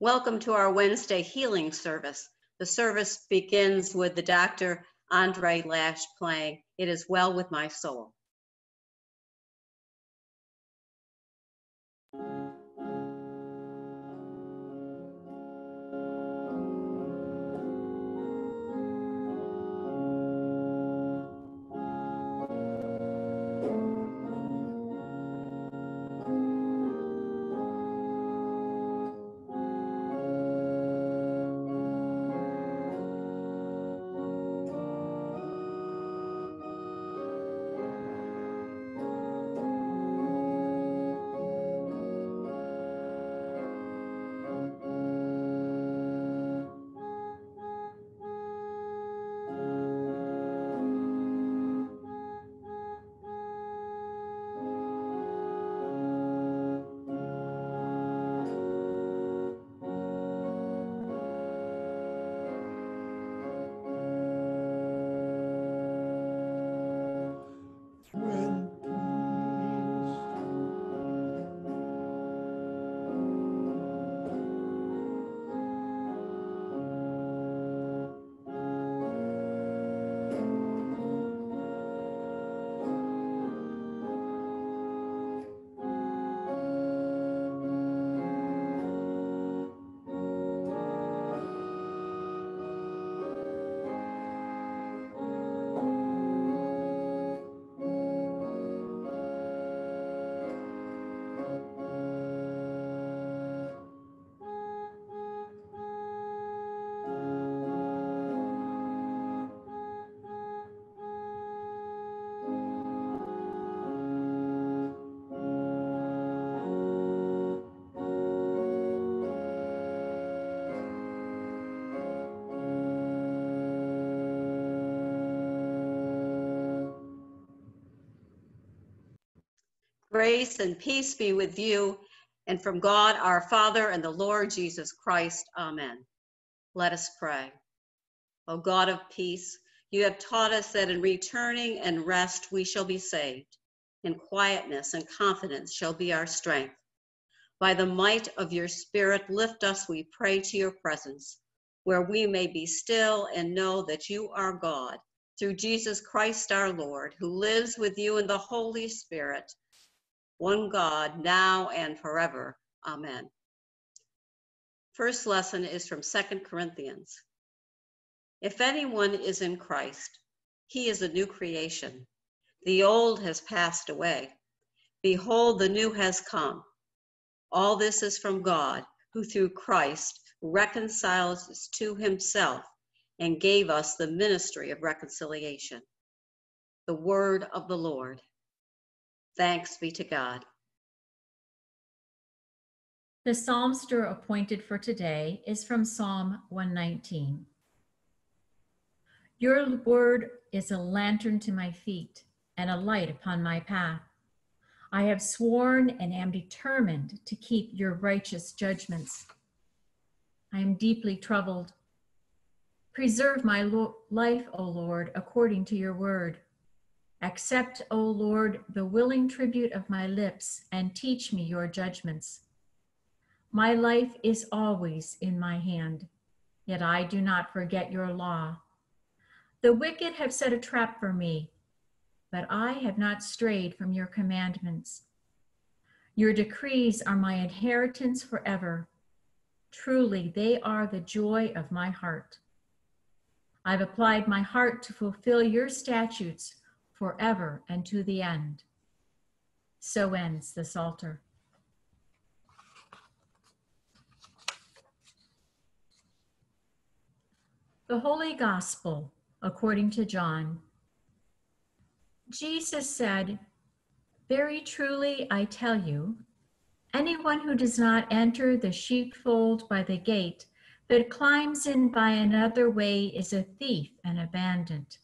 Welcome to our Wednesday healing service. The service begins with the Dr. André Lash playing "It Is Well With My Soul." Grace and peace be with you, and from God our Father and the Lord Jesus Christ. Amen. Let us pray. O God of peace, you have taught us that in returning and rest we shall be saved, and quietness and confidence shall be our strength. By the might of your Spirit, lift us, we pray, to your presence, where we may be still and know that you are God, through Jesus Christ our Lord, who lives with you in the Holy Spirit, one God, now and forever. Amen. First lesson is from Second Corinthians. If anyone is in Christ, he is a new creation. The old has passed away. Behold, the new has come. All this is from God, who through Christ reconciles us to himself and gave us the ministry of reconciliation. The word of the Lord. Thanks be to God. The psalmster appointed for today is from Psalm 119. Your word is a lantern to my feet and a light upon my path. I have sworn and am determined to keep your righteous judgments. I am deeply troubled. Preserve my life, O Lord, according to your word. Accept, O Lord, the willing tribute of my lips, and teach me your judgments. My life is always in my hand, yet I do not forget your law. The wicked have set a trap for me, but I have not strayed from your commandments. Your decrees are my inheritance forever. Truly, they are the joy of my heart. I've applied my heart to fulfill your statutes forever and to the end. So ends the Psalter. The Holy Gospel according to John. Jesus said, "Very truly I tell you, anyone who does not enter the sheepfold by the gate, but climbs in by another way is a thief and a bandit.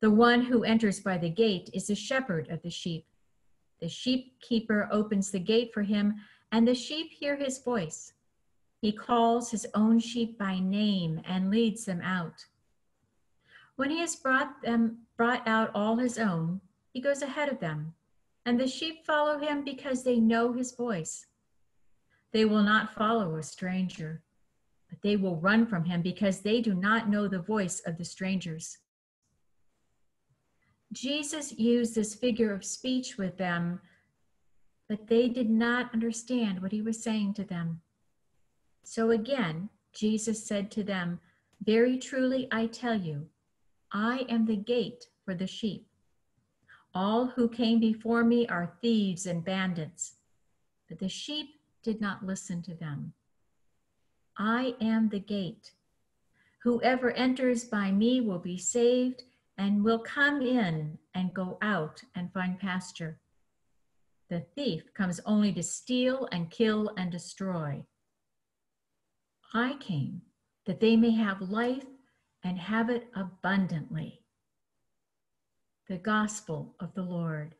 The one who enters by the gate is the shepherd of the sheep. The sheep keeper opens the gate for him, and the sheep hear his voice. He calls his own sheep by name and leads them out. When he has brought out all his own, he goes ahead of them, and the sheep follow him because they know his voice. They will not follow a stranger, but they will run from him because they do not know the voice of the strangers. Jesus used this figure of speech with them, but they did not understand what he was saying to them. So again, Jesus said to them, "Very truly I tell you, I am the gate for the sheep. All who came before me are thieves and bandits, but the sheep did not listen to them. I am the gate. Whoever enters by me will be saved and will come in and go out and find pasture. The thief comes only to steal and kill and destroy. I came that they may have life and have it abundantly." The gospel of the Lord.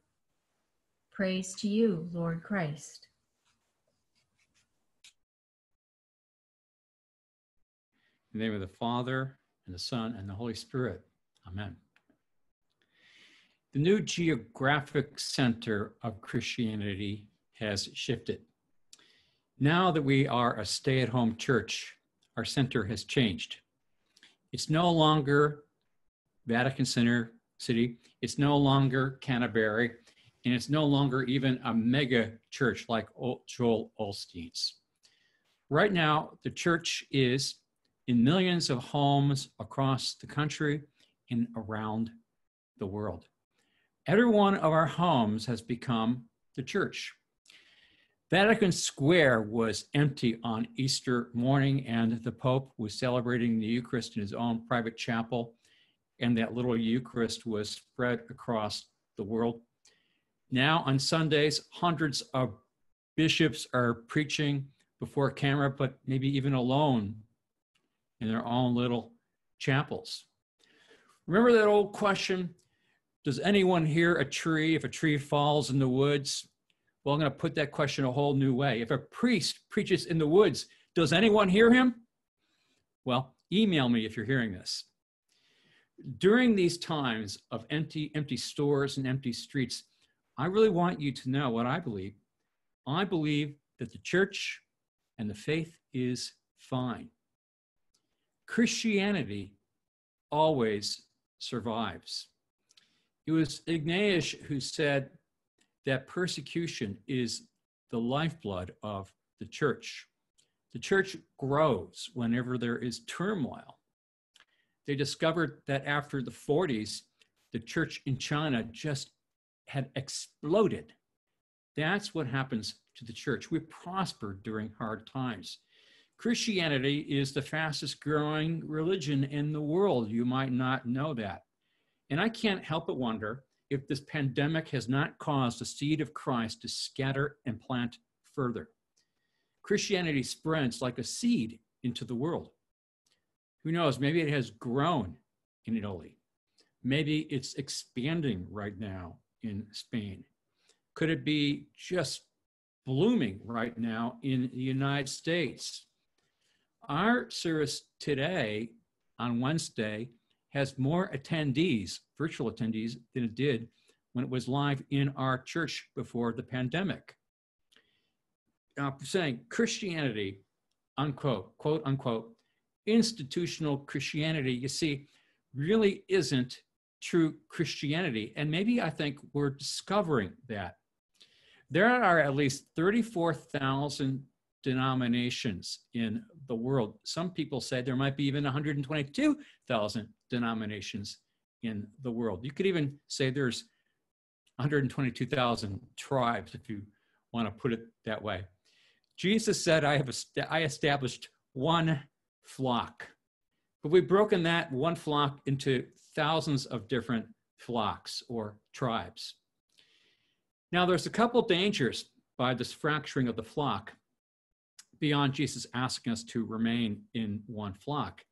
Praise to you, Lord Christ. In the name of the Father, and the Son, and the Holy Spirit. Amen. The new geographic center of Christianity has shifted. Now that we are a stay-at-home church, our center has changed. It's no longer Vatican City, it's no longer Canterbury, and it's no longer even a mega church like Joel Osteen's. Right now, the church is in millions of homes across the country and around the world. Every one of our homes has become the church. Vatican Square was empty on Easter morning, and the Pope was celebrating the Eucharist in his own private chapel, and that little Eucharist was spread across the world. Now on Sundays, hundreds of bishops are preaching before camera, but maybe even alone in their own little chapels. Remember that old question, does anyone hear a tree if a tree falls in the woods? Well, I'm going to put that question a whole new way. If a priest preaches in the woods, does anyone hear him? Well, email me if you're hearing this. During these times of empty stores and empty streets, I really want you to know what I believe. I believe that the church and the faith is fine. Christianity always survives. It was Ignatius who said that persecution is the lifeblood of the church. The church grows whenever there is turmoil. They discovered that after the 40s, the church in China just had exploded. That's what happens to the church. We prospered during hard times. Christianity is the fastest growing religion in the world. You might not know that. And I can't help but wonder if this pandemic has not caused the seed of Christ to scatter and plant further. Christianity spreads like a seed into the world. Who knows, maybe it has grown in Italy. Maybe it's expanding right now in Spain. Could it be just blooming right now in the United States? Our service today on Wednesday has more attendees, virtual attendees, than it did when it was live in our church before the pandemic. Now, saying Christianity, unquote, quote, unquote, institutional Christianity, you see, really isn't true Christianity. And maybe I think we're discovering that. There are at least 34,000 denominations in the world. Some people say there might be even 122,000 denominations in the world. You could even say there's 122,000 tribes, if you want to put it that way. Jesus said, I established one flock. But we've broken that one flock into thousands of different flocks or tribes. Now, there's a couple dangers by this fracturing of the flock beyond Jesus asking us to remain in one flock.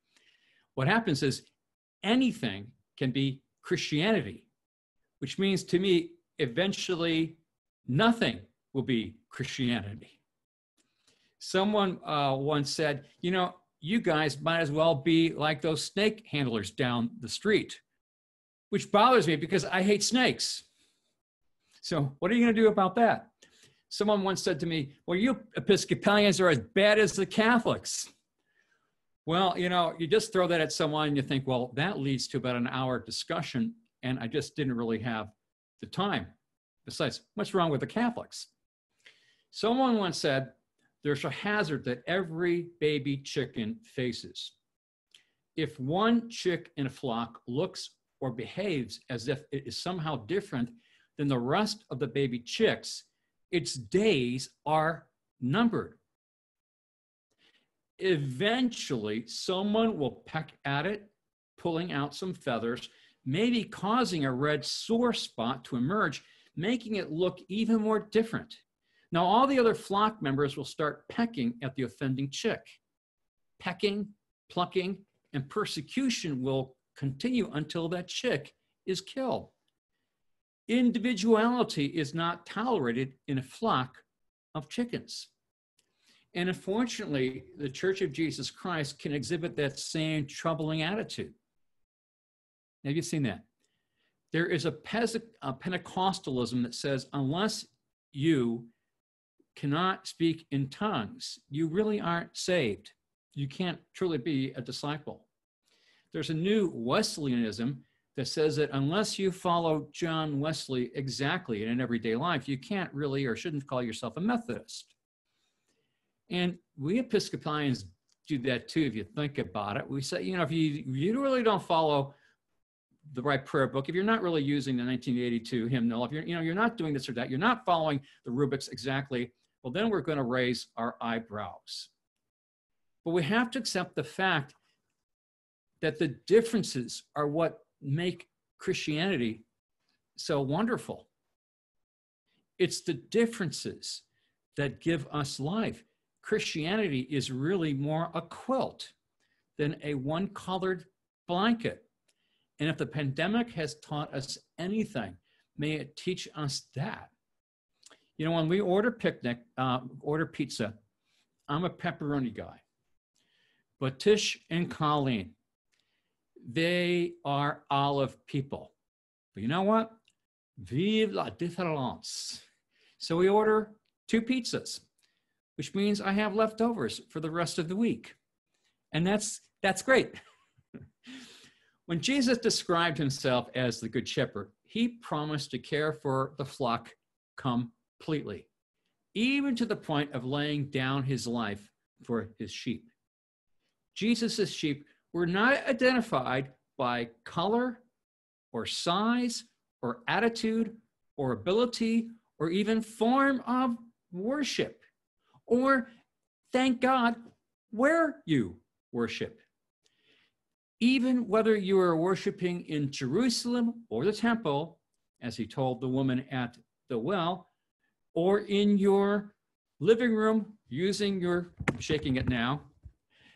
What happens is anything can be Christianity, which means to me, eventually nothing will be Christianity. Someone once said, you know, you guys might as well be like those snake handlers down the street, which bothers me because I hate snakes. So what are you going to do about that? Someone once said to me, well, you Episcopalians are as bad as the Catholics. Well, you know, you just throw that at someone and you think, well, that leads to about an hour discussion, and I just didn't really have the time. Besides, what's wrong with the Catholics? Someone once said, there's a hazard that every baby chicken faces. If one chick in a flock looks or behaves as if it is somehow different than the rest of the baby chicks, its days are numbered. Eventually, someone will peck at it, pulling out some feathers, maybe causing a red sore spot to emerge, making it look even more different. Now, all the other flock members will start pecking at the offending chick. Pecking, plucking, and persecution will continue until that chick is killed. Individuality is not tolerated in a flock of chickens. And unfortunately, the Church of Jesus Christ can exhibit that same troubling attitude. Have you seen that? There is a Pentecostalism that says, unless you cannot speak in tongues, you really aren't saved. You can't truly be a disciple. There's a new Wesleyanism that says that unless you follow John Wesley exactly in everyday life, you can't really or shouldn't call yourself a Methodist. And we Episcopalians do that too, if you think about it. We say, you know, if you really don't follow the right prayer book, if you're not really using the 1982 hymnal, if you're not doing this or that, you're not following the rubrics exactly, well, then we're going to raise our eyebrows. But we have to accept the fact that the differences are what make Christianity so wonderful. It's the differences that give us life. Christianity is really more a quilt than a one-colored blanket. And if the pandemic has taught us anything, may it teach us that. You know, when we order pizza, I'm a pepperoni guy. But Tish and Colleen, they are olive people. But you know what? Vive la différence. So we order 2 pizzas, which means I have leftovers for the rest of the week. And that's great. When Jesus described himself as the Good Shepherd, he promised to care for the flock completely, even to the point of laying down his life for his sheep. Jesus' sheep were not identified by color or size or attitude or ability or even form of worship or, thank God, where you worship. Even whether you are worshiping in Jerusalem or the temple, as he told the woman at the well, or in your living room using your, I'm shaking it now,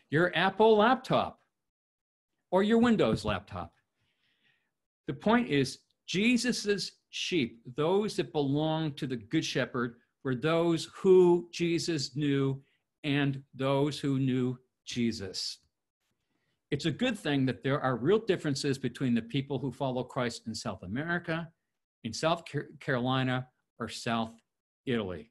your Apple laptop or your Windows laptop. The point is, Jesus's sheep, those that belong to the Good Shepherd, were those who Jesus knew and those who knew Jesus. It's a good thing that there are real differences between the people who follow Christ in South America, in South Carolina, or South Italy.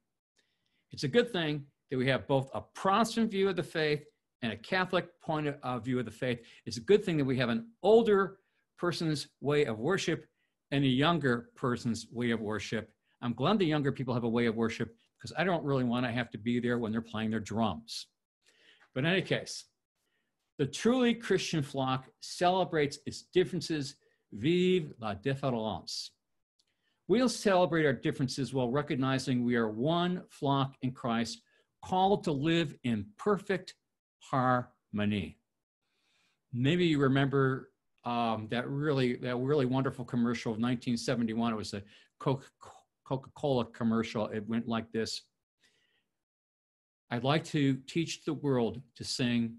It's a good thing that we have both a Protestant view of the faith and a Catholic point of view of the faith. It's a good thing that we have an older person's way of worship and a younger person's way of worship. I'm glad the younger people have a way of worship because I don't really want to have to be there when they're playing their drums. But in any case, the truly Christian flock celebrates its differences. Vive la différence. We'll celebrate our differences while recognizing we are one flock in Christ, called to live in perfect harmony. Maybe you remember that really wonderful commercial of 1971. It was a Coca-Cola commercial. It went like this. I'd like to teach the world to sing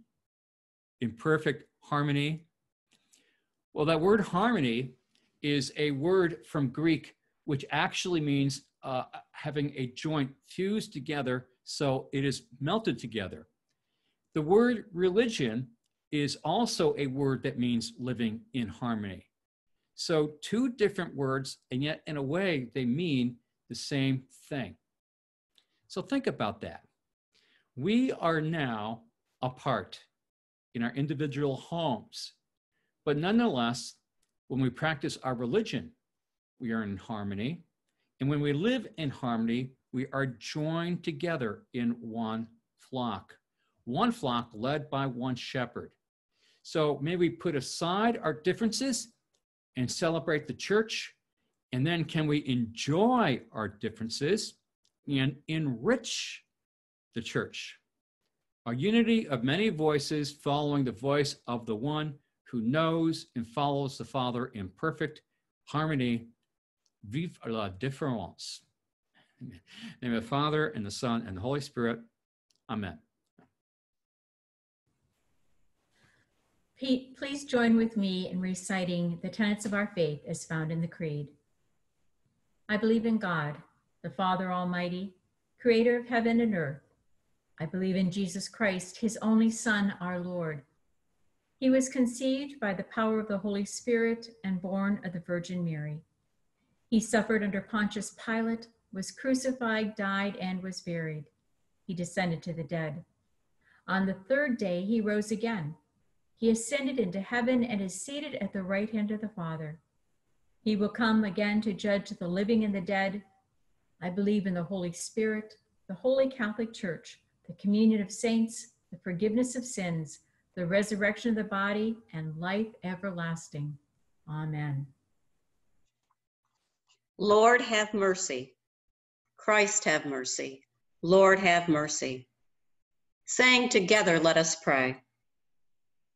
in perfect harmony. Well, that word harmony is a word from Greek, which actually means having a joint fused together so it is melted together. The word religion is also a word that means living in harmony. So two different words, and yet in a way they mean the same thing. So think about that. We are now apart in our individual homes, but nonetheless, when we practice our religion, we are in harmony. And when we live in harmony, we are joined together in one flock led by one shepherd. So may we put aside our differences and celebrate the church, and then can we enjoy our differences and enrich the church? Our unity of many voices following the voice of the one who knows and follows the Father in perfect harmony. Vive la différence. Amen. In the name of the Father, and the Son, and the Holy Spirit. Amen. Pete, please join with me in reciting the tenets of our faith as found in the Creed. I believe in God, the Father Almighty, creator of heaven and earth. I believe in Jesus Christ, his only Son, our Lord. He was conceived by the power of the Holy Spirit and born of the Virgin Mary. He suffered under Pontius Pilate, was crucified, died, and was buried. He descended to the dead. On the third day, he rose again. He ascended into heaven and is seated at the right hand of the Father. He will come again to judge the living and the dead. I believe in the Holy Spirit, the Holy Catholic Church, the communion of saints, the forgiveness of sins, the resurrection of the body, and life everlasting. Amen. Lord, have mercy. Christ, have mercy. Lord, have mercy. Saying together, let us pray.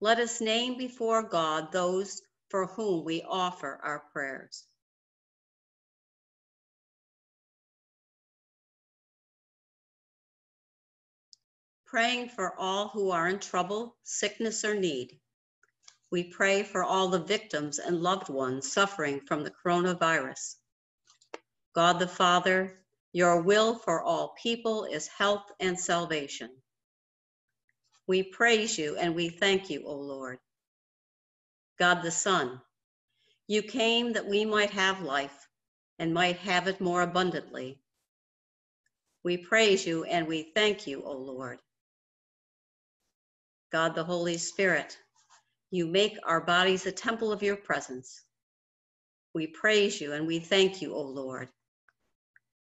Let us name before God those for whom we offer our prayers. Praying for all who are in trouble, sickness, or need. We pray for all the victims and loved ones suffering from the coronavirus. God the Father, your will for all people is health and salvation. We praise you and we thank you, O Lord. God the Son, you came that we might have life and might have it more abundantly. We praise you and we thank you, O Lord. God the Holy Spirit, you make our bodies a temple of your presence. We praise you and we thank you, O Lord.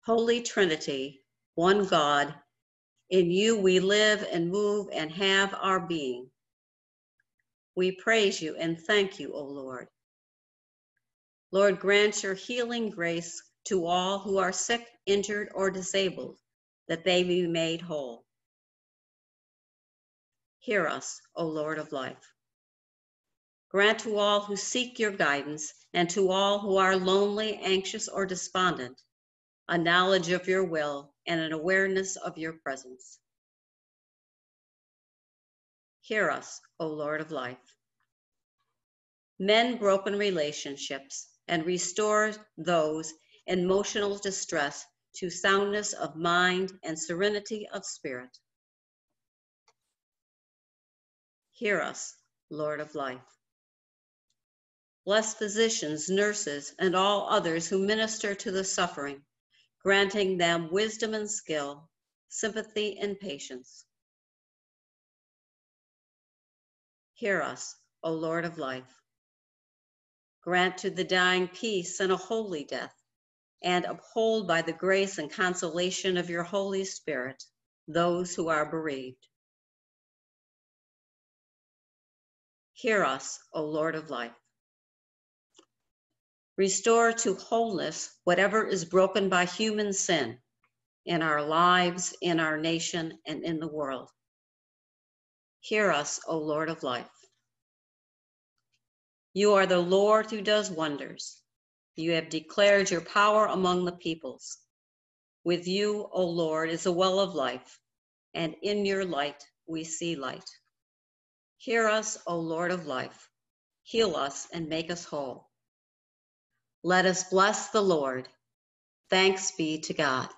Holy Trinity, one God, in you we live and move and have our being. We praise you and thank you, O Lord. Lord, grant your healing grace to all who are sick, injured, or disabled, that they be made whole. Hear us, O Lord of life. Grant to all who seek your guidance and to all who are lonely, anxious, or despondent, a knowledge of your will and an awareness of your presence. Hear us, O Lord of life. Mend broken relationships and restore those in emotional distress to soundness of mind and serenity of spirit. Hear us, Lord of life. Bless physicians, nurses, and all others who minister to the suffering, granting them wisdom and skill, sympathy and patience. Hear us, O Lord of life. Grant to the dying peace and a holy death, and uphold by the grace and consolation of your Holy Spirit those who are bereaved. Hear us, O Lord of life. Restore to wholeness whatever is broken by human sin in our lives, in our nation, and in the world. Hear us, O Lord of life. You are the Lord who does wonders. You have declared your power among the peoples. With you, O Lord, is a well of life, and in your light we see light. Hear us, O Lord of life. Heal us and make us whole. Let us bless the Lord. Thanks be to God.